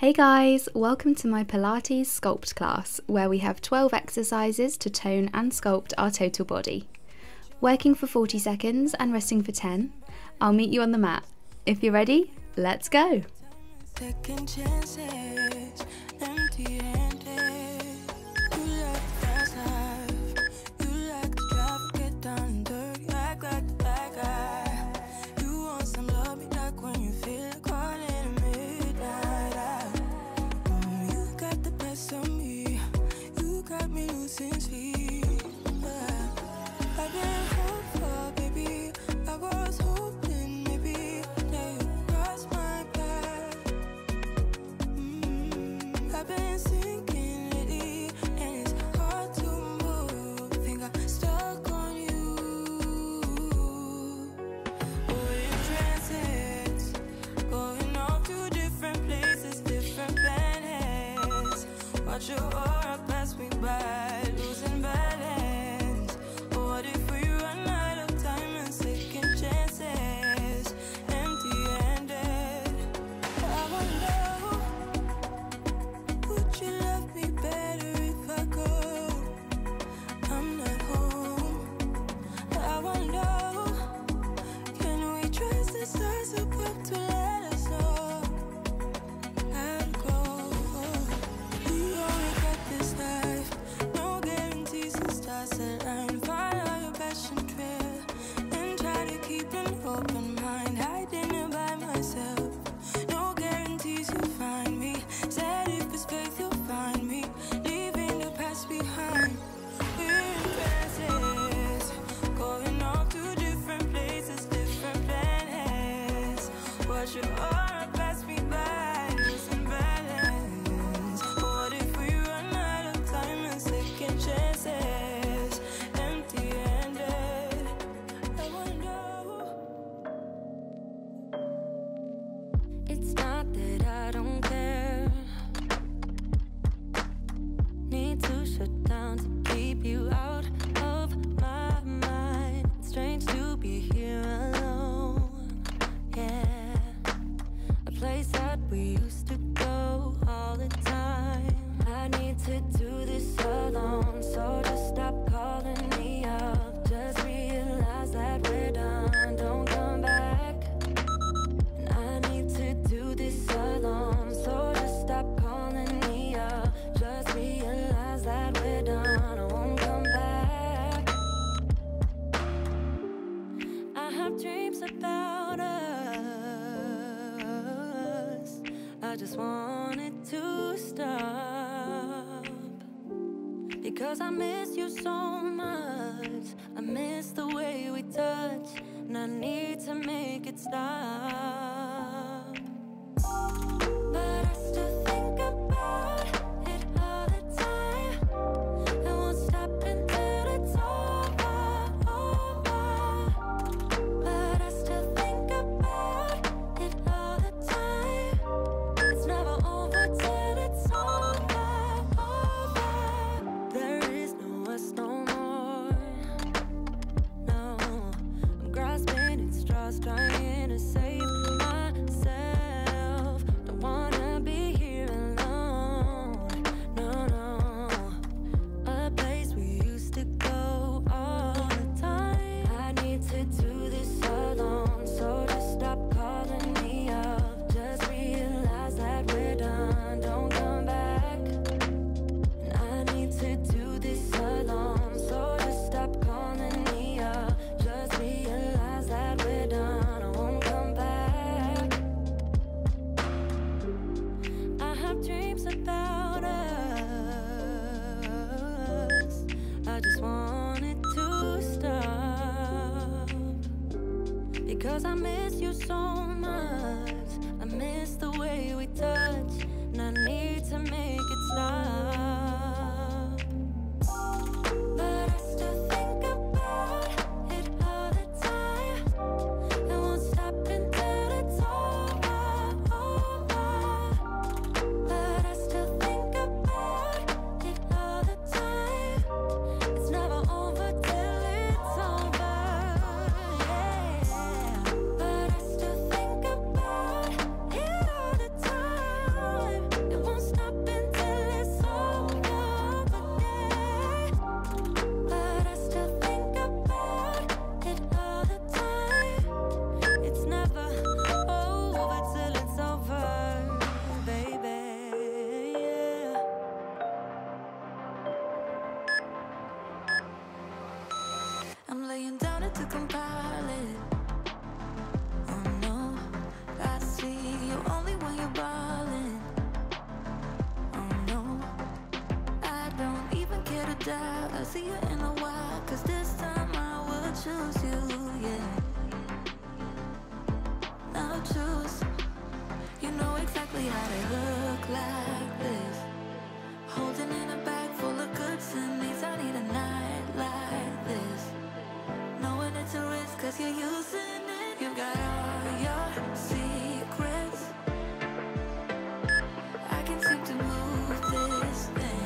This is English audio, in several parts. Hey guys, welcome to my Pilates sculpt class where we have 12 exercises to tone and sculpt our total body. Working for 40 seconds and resting for 10. I'll meet you on the mat. If you're ready, let's go! Second chances, empty handed. You like the fast life, you like the drive, get down dirty, act like the bad guy. You want some love, be like when you feel like calling a midnight hour. You got the best of me, you got me losing sleep. I've been hopeful, baby, I was hoping maybe that you crossed my path. I've been sinking lately, and it's hard to move. Think I'm stuck on you. We're in transit, going off to different places, different planets. Watch your aura pass me by, losing balance. I just wanted to stop because I miss you so much. I miss the way we touch, and I need to make it stop. But I still think about it all the time. I won't stop until it's over. But I still think about it all the time. Never over till it's over. There is no us no more. No, I'm grasping at straws, trying to save myself. Don't wanna be here alone. No, no, a place we used to go all the time. I need to do this alone, so just stop calling me up. Just realize that we're done, don't come back. And I need to do this alone, so just stop calling me up. Just realize that we're done, I won't come back. I have dreams about us. I just wanted to stop because I miss you so much. I miss the way we touch, and I need to make it stop. But I still think about it all the time. I won't stop until it's over. But I still think about it all the time. It's never over till it's over. Yeah. But I'll see you in a while, 'cause this time I will choose you, yeah. I'll choose. You know exactly how to look like this, holding in a bag full of goods and needs. I need a night like this, knowing it's a risk 'cause you're using it. You've got all your secrets, I can't seem to move this thing.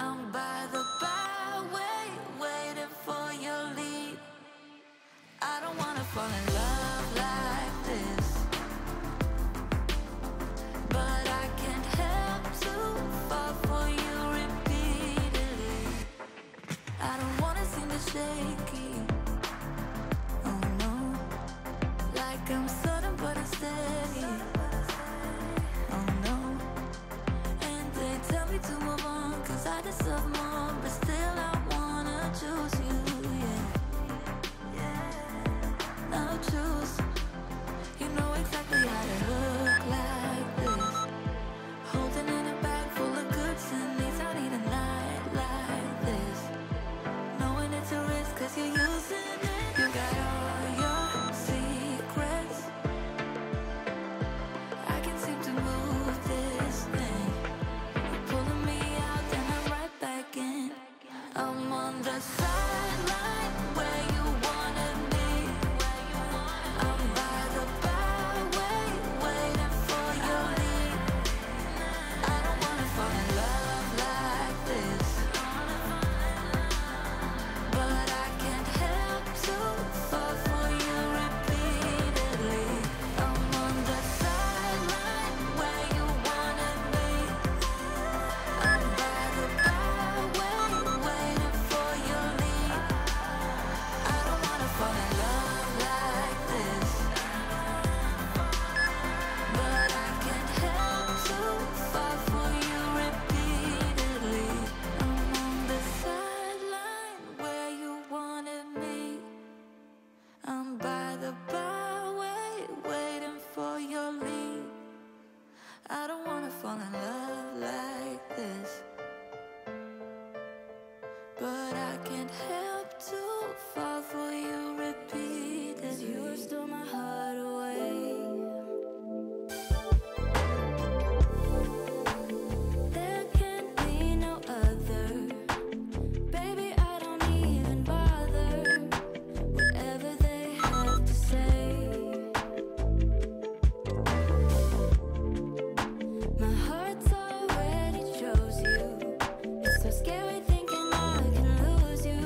I'm by the byway, waiting for your lead. I don't wanna fall in love like this, but I can't help to fall for you repeatedly. I don't wanna seem to shaky, oh no, like I'm sudden but I'm steady, oh no. And they tell me to move on, I deserve more, but still I wanna choose you, yeah, yeah. I'll choose. You know exactly how to look like this, holding in a bag full of goods and needs. I need a night like this, knowing it's a risk 'cause you're using it. You got all your secrets, I can't seem to move this thing. I'm on the sideline where you wanted me. I'm by the byway, waiting for your lead. I don't wanna fall in love like this, but I can't help to fall for you repeatedly. I'm on the sideline where you wanted me. I'm by the byway, fall in love like this, but I can't help to fall for you repeatedly. I'm on the sideline where you wanted me. I'm by the byway, waiting for your lead. I don't wanna fall in love like this, but I can't help to fall for you. Scary thinking I can lose you.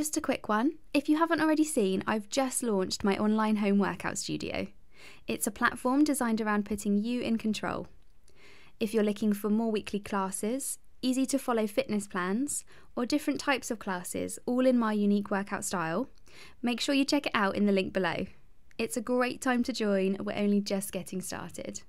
Just a quick one. If you haven't already seen, I've just launched my online home workout studio. It's a platform designed around putting you in control. If you're looking for more weekly classes, easy to follow fitness plans, or different types of classes, all in my unique workout style, make sure you check it out in the link below. It's a great time to join, we're only just getting started.